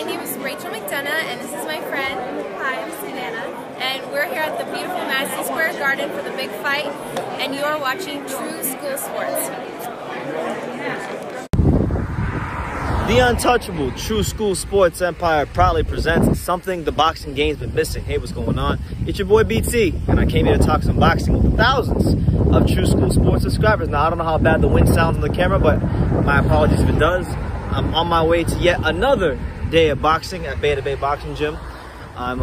My name is Rachel McDonough, and this is my friend. Hi, I'm Savannah. And we're here at the beautiful Madison Square Garden for the big fight, and you are watching True School Sports. The untouchable True School Sports Empire proudly presents something the boxing game's been missing. Hey, what's going on? It's your boy BT, and I came here to talk some boxing with thousands of True School Sports subscribers. Now, I don't know how bad the wind sounds on the camera, but my apologies if it does. I'm on my way to yet another day of boxing at Bay to Bay Boxing Gym. I'm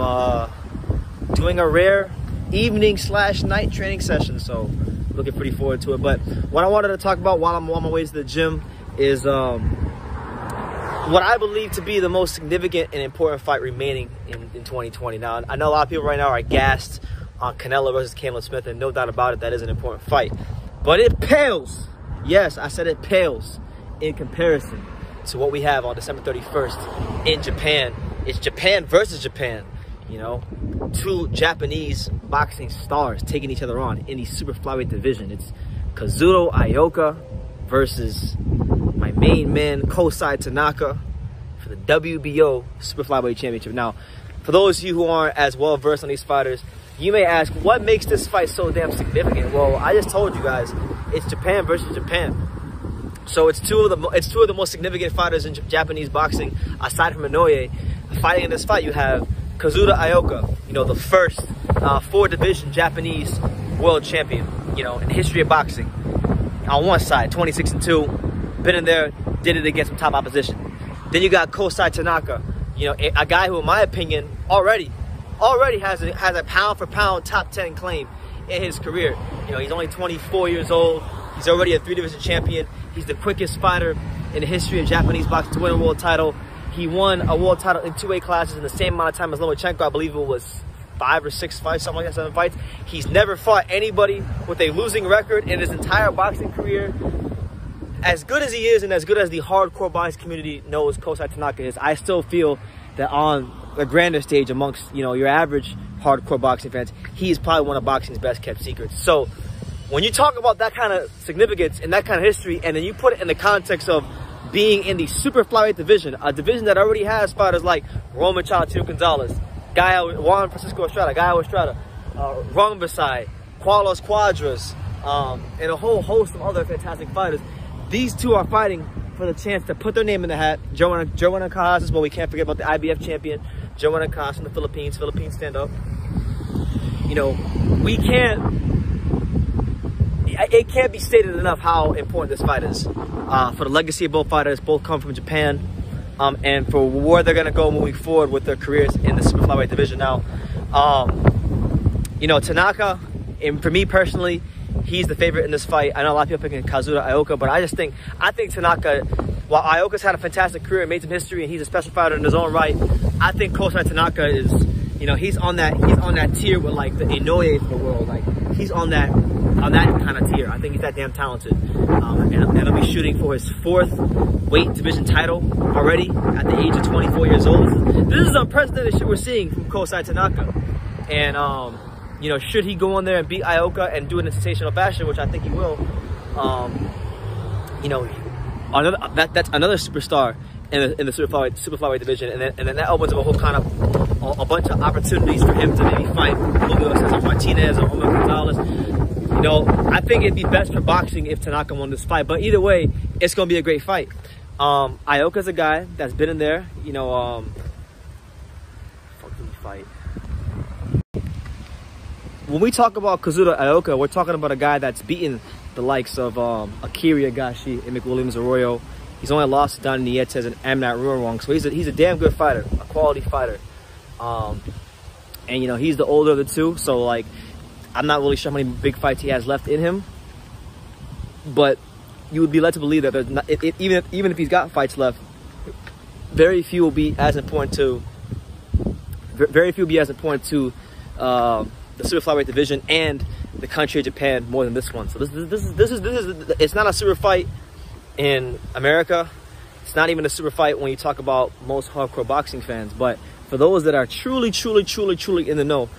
doing a rare evening / night training session, so looking pretty forward to it. But what I wanted to talk about while I'm on my way to the gym is what I believe to be the most significant and important fight remaining in 2020. Now, I know a lot of people right now are gassed on Canelo versus Callum Smith, and no doubt about it, that is an important fight. But it pales, yes, I said it pales in comparison to what we have on December 31st in Japan. It's Japan versus Japan, you know, two Japanese boxing stars taking each other on in the super flyweight division. It's Kazuto Ioka versus my main man Kosei Tanaka for the WBO super flyweight championship. Now, for those of you who aren't as well versed on these fighters, you may ask, what makes this fight so damn significant? Well, I just told you guys, it's Japan versus Japan. So it's two of the most significant fighters in Japanese boxing, aside from Inoue. Fighting in this fight, you have Kazuto Ioka, you know, the first four-division Japanese world champion, you know, in the history of boxing. On one side, 26-2, been in there, did it against some top opposition. Then you got Kosei Tanaka, you know, a guy who, in my opinion, already has a pound-for-pound top 10 claim in his career. You know, he's only 24 years old. He's already a three-division champion. He's the quickest fighter in the history of Japanese boxing to win a world title. He won a world title in two weight classes in the same amount of time as Lomachenko. I believe it was 5 or 6 fights, something like that, 7 fights. He's never fought anybody with a losing record in his entire boxing career. As good as he is and as good as the hardcore boxing community knows Kosei Tanaka is, I still feel that on a grander stage amongst, you know, your average hardcore boxing fans, he is probably one of boxing's best-kept secrets. So when you talk about that kind of significance and that kind of history, and then you put it in the context of being in the super flyweight division, a division that already has fighters like Roman Chocolatito Gonzalez, Juan Francisco Estrada, Guayao Estrada, Ron Versailles, Carlos Cuadras, and a whole host of other fantastic fighters. These two are fighting for the chance to put their name in the hat. Jerwin Ancajas is what we can't forget about, the IBF champion, Jerwin Ancajas from the Philippines, stand up. You know, we can't. It can't be stated enough how important this fight is for the legacy of both fighters. Both come from Japan, and for where they're going to go moving forward with their careers in the super flyweight division. Now, you know, Tanaka, and for me personally, he's the favorite in this fight. I know a lot of people picking Kazuto Ioka, but I think Tanaka, while Ioka's had a fantastic career and made some history, and he's a special fighter in his own right, I think Kosei Tanaka is, you know, he's on that tier with like the Inoue of the world. Like, he's on that kind of tier. I think he's that damn talented. And he'll be shooting for his 4th weight division title already at the age of 24 years old. This is unprecedented shit we're seeing from Kosei Tanaka. And, you know, should he go in there and beat Ioka and do it in a sensational fashion, which I think he will, you know, that's another superstar in the super flyweight division. And then that opens up a whole kind of, a bunch of opportunities for him to maybe fight Julio Cesar Martinez or Roman Gonzalez. You know, I think it'd be best for boxing if Tanaka won this fight. But either way, it's going to be a great fight. Ioka's a guy that's been in there. You know, fucking fight. When we talk about Kazuto Ioka, we're talking about a guy that's beaten the likes of Akiri Agashi and McWilliams Arroyo. He's only lost to Donnie Nietes and Emnat Rurong. So he's a damn good fighter, a quality fighter. And, you know, he's the older of the two. So, like, I'm not really sure how many big fights he has left in him, but you would be led to believe that there's not, even if he's got fights left, very few will be as important to the super flyweight division and the country of Japan more than this one. So this is it's not a super fight in America. It's not even a super fight when you talk about most hardcore boxing fans, but for those that are truly in the know,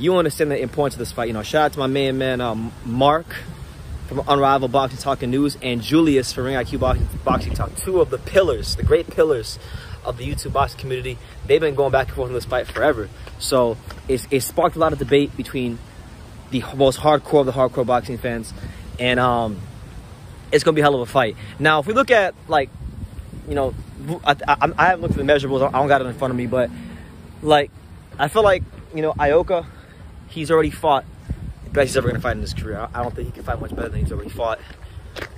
you understand the importance of this fight. You know, shout out to my main man, Mark from Unrivaled Boxing Talk and News, and Julius from Ring IQ Boxing Talk, two of the pillars, the great pillars of the YouTube boxing community. They've been going back and forth on this fight forever. So it sparked a lot of debate between the most hardcore of the hardcore boxing fans. And it's going to be a hell of a fight. Now, if we look at, like, you know, I haven't looked at the measurables. I don't got it in front of me. But, like, I feel like, you know, Ioka, he's already fought the best he's ever going to fight in his career. I don't think he can fight much better than he's already fought.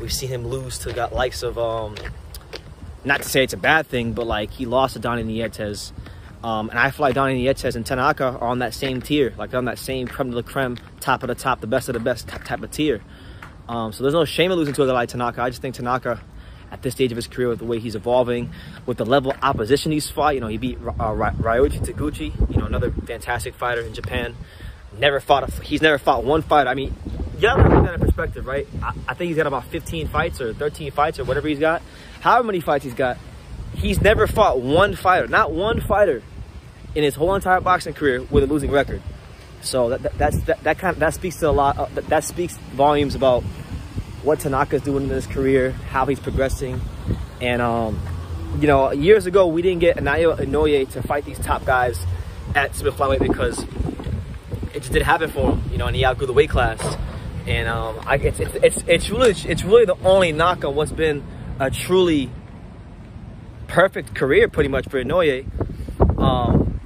We've seen him lose to got likes of, not to say it's a bad thing, but, like, he lost to Donnie Nietes. And I feel like Donnie Nietes and Tanaka are on that same tier. Like, they're on that same creme de la creme, top of the top, the best of the best type of tier. So there's no shame in losing to a guy like Tanaka. I just think Tanaka, at this stage of his career, with the way he's evolving, with the level of opposition he's fought, you know, he beat Ryoichi Taguchi, you know, another fantastic fighter in Japan. He's never fought one fighter. I mean, you gotta put that in perspective, right? I think he's got about 15 fights or 13 fights or whatever he's got. However many fights he's got, he's never fought one fighter, not one fighter, in his whole entire boxing career with a losing record. So that speaks to a lot. That speaks volumes about what Tanaka's doing in his career, how he's progressing. And you know, years ago we didn't get Naoya Inoue to fight these top guys at super flyweight because it just didn't happen for him, you know, and he outgrew the weight class. And it's really the only knock on what's been a truly perfect career, pretty much, for Inoue.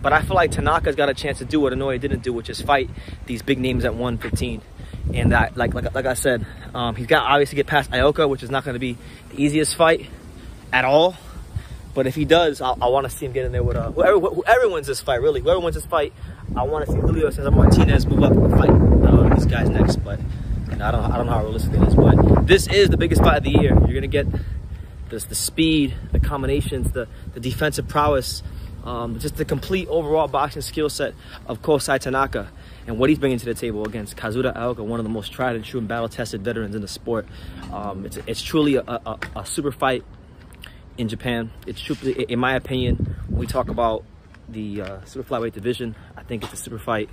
But I feel like Tanaka's got a chance to do what Inoue didn't do, which is fight these big names at 115. And that, like I said, he's got to obviously get past Ioka, which is not going to be the easiest fight at all. But if he does, I want to see him get in there with whoever wins this fight, really. Whoever wins this fight, I want to see Julio Cesar Martinez move up and fight. I don't know if this guy's next, but you know, I don't know how realistic it is. But this is the biggest fight of the year. You're going to get this, the speed, the combinations, the defensive prowess, just the complete overall boxing skill set of Kosei Tanaka and what he's bringing to the table against Kazuto Ioka, one of the most tried and true and battle-tested veterans in the sport. It's truly a super fight in Japan. It's truly, in my opinion, when we talk about the super flyweight division, I think it's a super fight.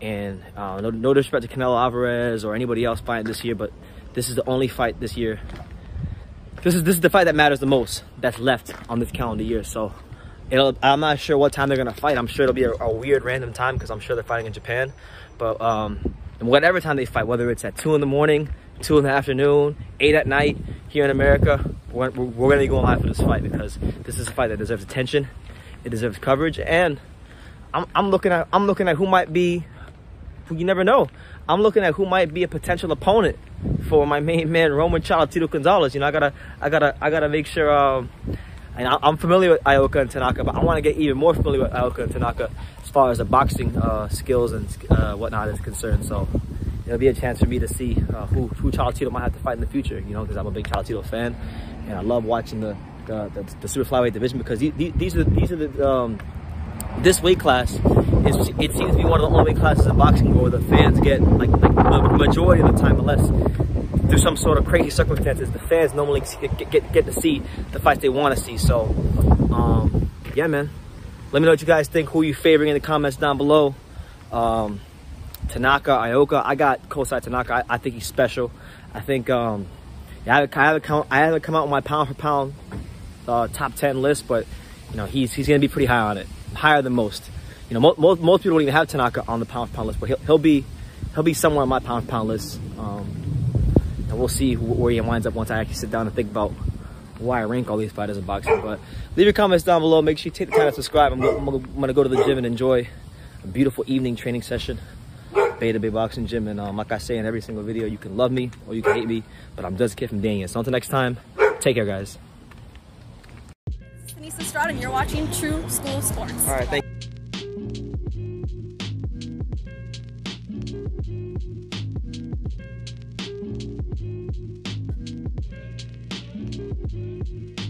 And no disrespect to Canelo Alvarez or anybody else fighting this year, but this is the only fight this year. This is the fight that matters the most that's left on this calendar year. So I'm not sure what time they're going to fight. I'm sure it'll be a weird random time because I'm sure they're fighting in Japan. But whatever time they fight, whether it's at 2 in the morning, 2 in the afternoon, 8 at night here in America, we're going to go live for this fight because this is a fight that deserves attention. It deserves coverage. And I'm looking at who might be, who you never know. I'm looking at who might be a potential opponent for my main man, Roman Chocolatito Gonzalez. You know, I gotta make sure... And I'm familiar with Ioka and Tanaka, but I want to get even more familiar with Ioka and Tanaka as far as the boxing skills and whatnot is concerned. So it'll be a chance for me to see who Chocolatito might have to fight in the future, you know, because I'm a big Chocolatito fan. And I love watching the super flyweight division because this weight class, it seems to be one of the only weight classes in boxing where the fans get, like the majority of the time, unless through some sort of crazy circumstances, the fans normally get to see the fights they want to see. So, yeah, man. Let me know what you guys think. Who are you favoring in the comments down below? Tanaka, Ioka. I got Kosei Tanaka. I think he's special. I think I haven't come out with my pound for pound top 10 list, but you know he's gonna be pretty high on it, higher than most. You know, most people don't even have Tanaka on the pound for pound list, but he'll be somewhere on my pound for pound list. And we'll see where he winds up once I actually sit down and think about why I rank all these fighters in boxing. But leave your comments down below. Make sure you take the time to subscribe. I'm gonna go to the gym and enjoy a beautiful evening training session, Bay to Bay Boxing Gym. And like I say in every single video, you can love me or you can hate me, but I'm just a kid from Dania. So until next time, take care, guys. Nisa Stroud, and you're watching True School Sports. All right, thank you.